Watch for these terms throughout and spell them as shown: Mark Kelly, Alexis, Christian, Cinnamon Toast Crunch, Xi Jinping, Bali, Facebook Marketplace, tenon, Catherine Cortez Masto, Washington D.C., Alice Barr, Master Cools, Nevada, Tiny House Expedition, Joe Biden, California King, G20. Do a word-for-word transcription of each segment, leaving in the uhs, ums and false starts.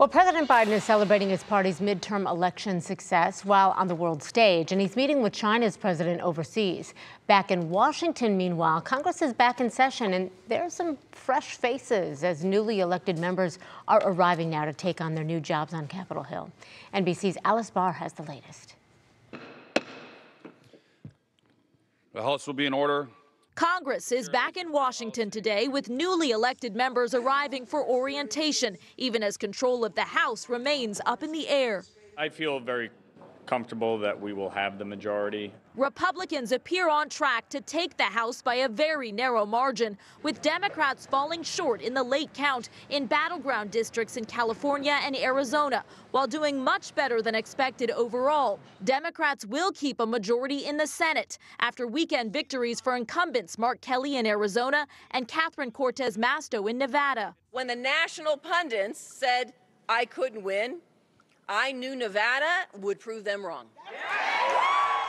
Well, President Biden is celebrating his party's midterm election success while on the world stage, and he's meeting with China's president overseas. Back in Washington, meanwhile, Congress is back in session, and there are some fresh faces as newly elected members are arriving now to take on their new jobs on Capitol Hill. N B C's Alice Barr has the latest. The House will be in order. Congress is back in Washington today with newly elected members arriving for orientation, even as control of the House remains up in the air. I feel very comfortable that we will have the majority. Republicans appear on track to take the House by a very narrow margin, with Democrats falling short in the late count in battleground districts in California and Arizona, while doing much better than expected overall. Democrats will keep a majority in the Senate after weekend victories for incumbents Mark Kelly in Arizona and Catherine Cortez Masto in Nevada. When the national pundits said I couldn't win, I knew Nevada would prove them wrong.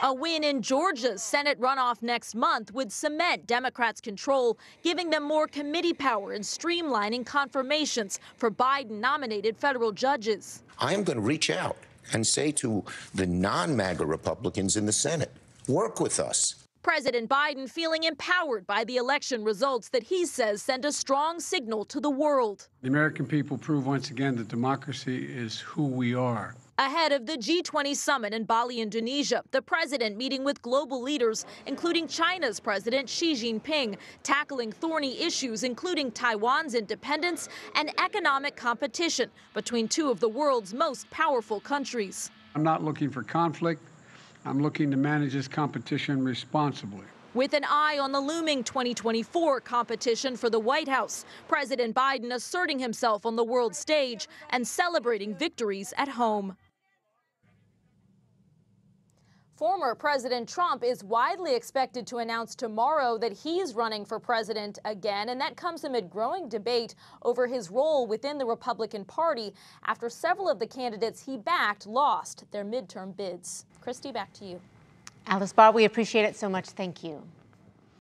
A win in Georgia's Senate runoff next month would cement Democrats' control, giving them more committee power and streamlining confirmations for Biden-nominated federal judges. I am going to reach out and say to the non-MAGA Republicans in the Senate, work with us. President Biden feeling empowered by the election results that he says send a strong signal to the world. The American people prove once again that democracy is who we are. Ahead of the G twenty summit in Bali, Indonesia, the president meeting with global leaders, including China's President Xi Jinping, tackling thorny issues including Taiwan's independence and economic competition between two of the world's most powerful countries. I'm not looking for conflict. I'm looking to manage this competition responsibly. With an eye on the looming twenty twenty-four competition for the White House, President Biden asserting himself on the world stage and celebrating victories at home. Former President Trump is widely expected to announce tomorrow that he's running for president again, and that comes amid growing debate over his role within the Republican Party after several of the candidates he backed lost their midterm bids. Christy, back to you. Alice Barr, we appreciate it so much. Thank you.